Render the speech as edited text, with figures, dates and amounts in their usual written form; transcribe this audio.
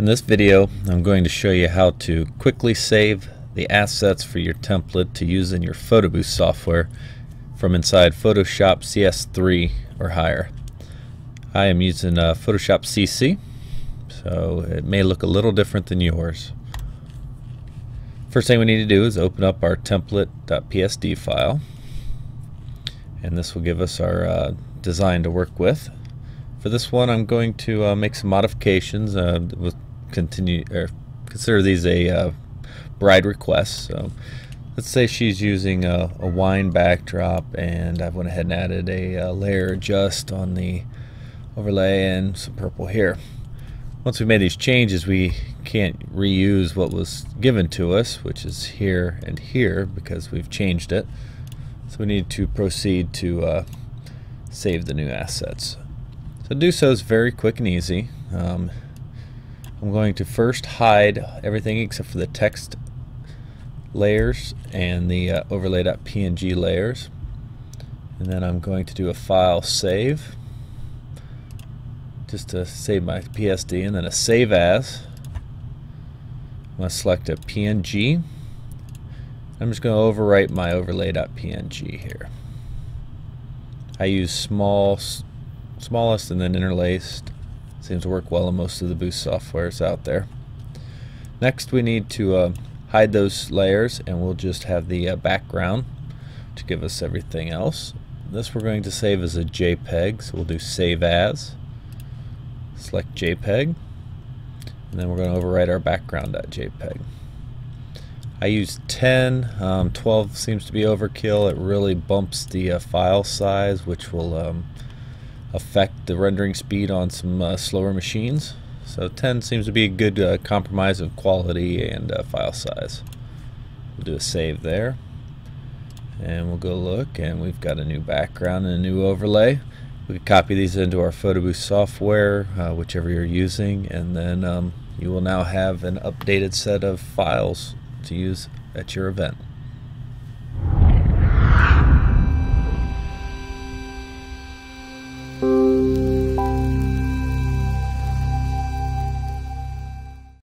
In this video, I'm going to show you how to quickly save the assets for your template to use in your PhotoBooth software from inside Photoshop CS3 or higher. I am using Photoshop CC, so it may look a little different than yours. First thing we need to do is open up our template.psd file, and this will give us our design to work with. For this one, I'm going to make some modifications. We'll consider these a bride request. So let's say she's using a wine backdrop, and I went ahead and added a layer just on the overlay and some purple here. Once we made these changes, we can't reuse what was given to us, which is here and here, because we've changed it. So we need to proceed to save the new assets. So to do so is very quick and easy. I'm going to first hide everything except for the text layers and the overlay.png layers, and then I'm going to do a file save just to save my PSD, and then a save as. I'm going to select a PNG. I'm just going to overwrite my overlay.png here. I use smallest and then interlaced. Seems to work well in most of the booth softwares out there. Next, we need to hide those layers, and we'll just have the background to give us everything else. This we're going to save as a JPEG, so we'll do save as, select JPEG, and then we're going to overwrite our background.jpg. I use 10, 12 seems to be overkill. It really bumps the file size, which will affect the rendering speed on some slower machines. So 10 seems to be a good compromise of quality and file size. We'll do a save there, and we'll go look, and we've got a new background and a new overlay. We can copy these into our PhotoBooth software, whichever you're using, and then you will now have an updated set of files to use at your event.